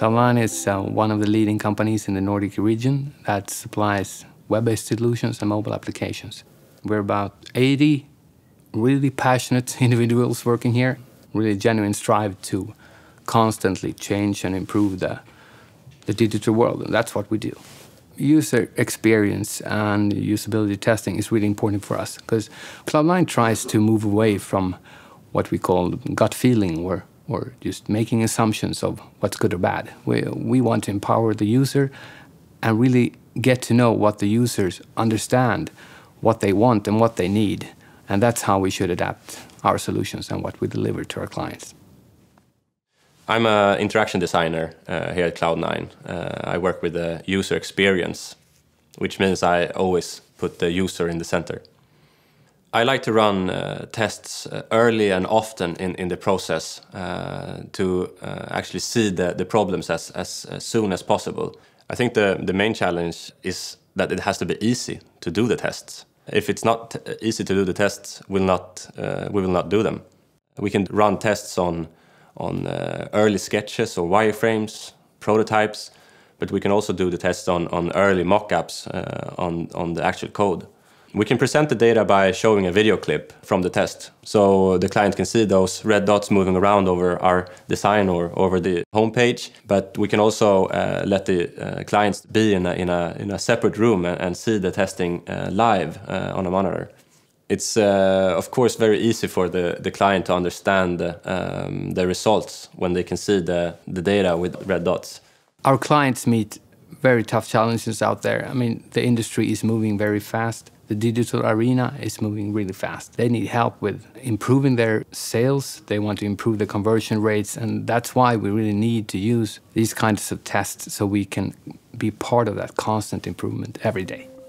Cloud Nine is one of the leading companies in the Nordic region that supplies web-based solutions and mobile applications. We're about 80 really passionate individuals working here, really genuine strive to constantly change and improve the digital world, and that's what we do. User experience and usability testing is really important for us because Cloud Nine tries to move away from what we call gut feeling or just making assumptions of what's good or bad. We want to empower the user and really get to know what the users understand, what they want and what they need. And that's how we should adapt our solutions and what we deliver to our clients. I'm an interaction designer here at Cloud Nine. I work with the user experience, which means I always put the user in the center. I like to run tests early and often in the process to actually see the problems as soon as possible. I think the main challenge is that it has to be easy to do the tests. If it's not easy to do the tests, we will not do them. We can run tests on early sketches or wireframes, prototypes, but we can also do the tests on early mock-ups on the actual code. We can present the data by showing a video clip from the test, so the client can see those red dots moving around over our design or over the homepage. But we can also let the clients be in a separate room and see the testing live on a monitor. It's of course very easy for the client to understand the results when they can see the data with red dots. Our clients meet very tough challenges out there. I mean, the industry is moving very fast. The digital arena is moving really fast. They need help with improving their sales. They want to improve the conversion rates. And that's why we really need to use these kinds of tests so we can be part of that constant improvement every day.